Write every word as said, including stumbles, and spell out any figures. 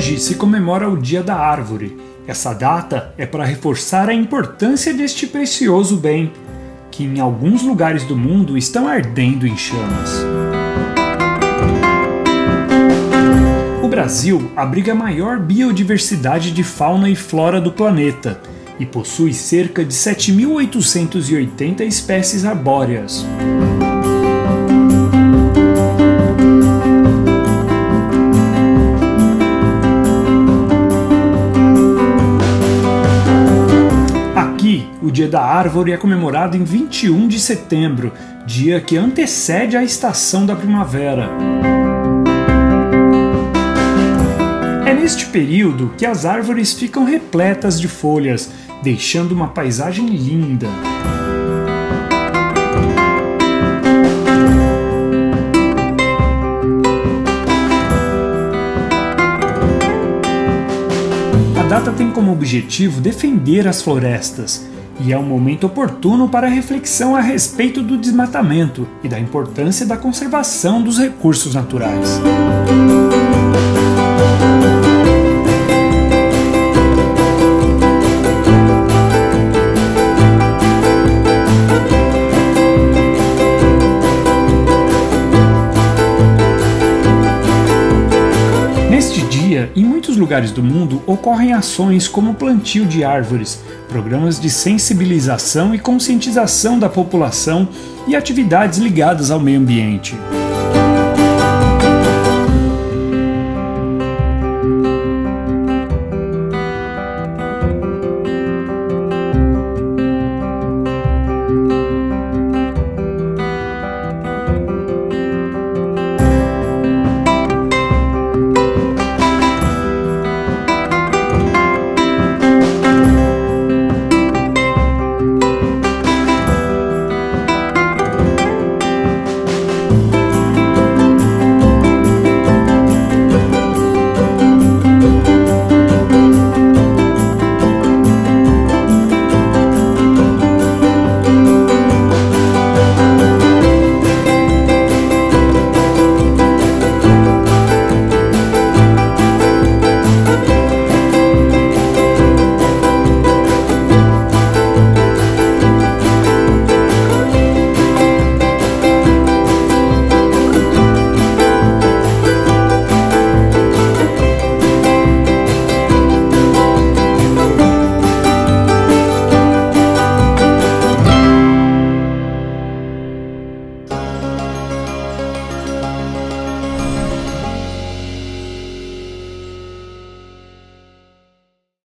hoje se comemora o Dia da Árvore. Essa data é para reforçar a importância deste precioso bem, que em alguns lugares do mundo estão ardendo em chamas. O Brasil abriga a maior biodiversidade de fauna e flora do planeta e possui cerca de sete mil oitocentas e oitenta espécies arbóreas. O Dia da Árvore é comemorado em vinte e um de setembro, dia que antecede a estação da primavera. É neste período que as árvores ficam repletas de folhas, deixando uma paisagem linda. A data tem como objetivo defender as florestas, e é um momento oportuno para a reflexão a respeito do desmatamento e da importância da conservação dos recursos naturais. Neste dia, em muitos lugares do mundo, ocorrem ações como o plantio de árvores, programas de sensibilização e conscientização da população e atividades ligadas ao meio ambiente.